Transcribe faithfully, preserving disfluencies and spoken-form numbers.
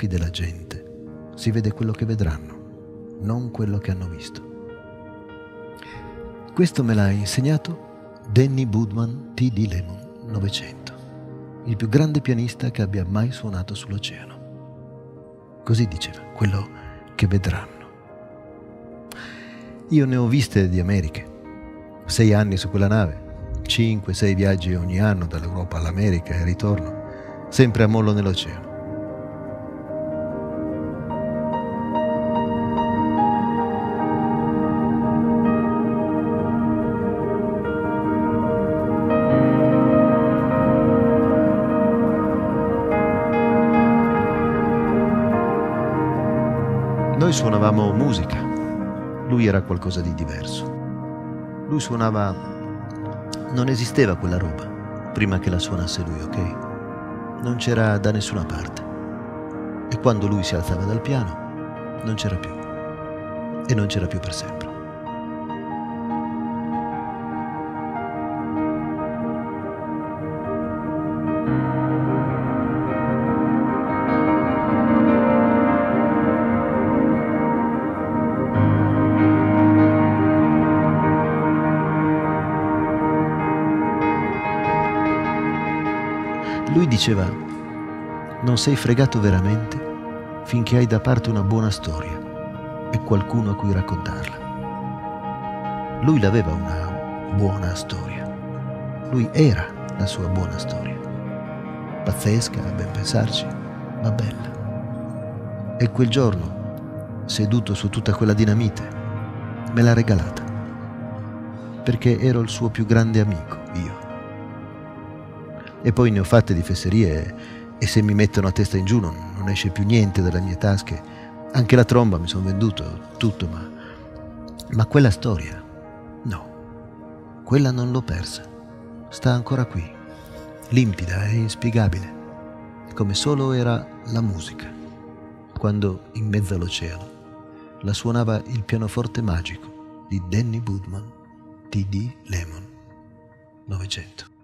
occhi della gente si vede quello che vedranno, non quello che hanno visto. Questo me l'ha insegnato Danny Boodmann T D. Lemon Novecento, il più grande pianista che abbia mai suonato sull'oceano. Così diceva, quello che vedranno. Io ne ho viste di Americhe, sei anni su quella nave, cinque, sei viaggi ogni anno dall'Europa all'America e ritorno, sempre a mollo nell'oceano. Noi suonavamo musica, lui era qualcosa di diverso. Lui suonava... non esisteva quella roba prima che la suonasse lui, ok? Non c'era da nessuna parte. E quando lui si alzava dal piano, non c'era più. E non c'era più per sempre. Lui diceva, non sei fregato veramente finché hai da parte una buona storia e qualcuno a cui raccontarla. Lui l'aveva una buona storia, lui era la sua buona storia, pazzesca a ben pensarci, ma bella. E quel giorno, seduto su tutta quella dinamite, me l'ha regalata, perché ero il suo più grande amico, io. E poi ne ho fatte di fesserie e se mi mettono a testa in giù non, non esce più niente dalle mie tasche. Anche la tromba mi sono venduto, tutto, ma, ma quella storia, no, quella non l'ho persa. Sta ancora qui, limpida e inspiegabile, come solo era la musica, quando in mezzo all'oceano la suonava il pianoforte magico di Danny Boodmann T D. Lemon Novecento.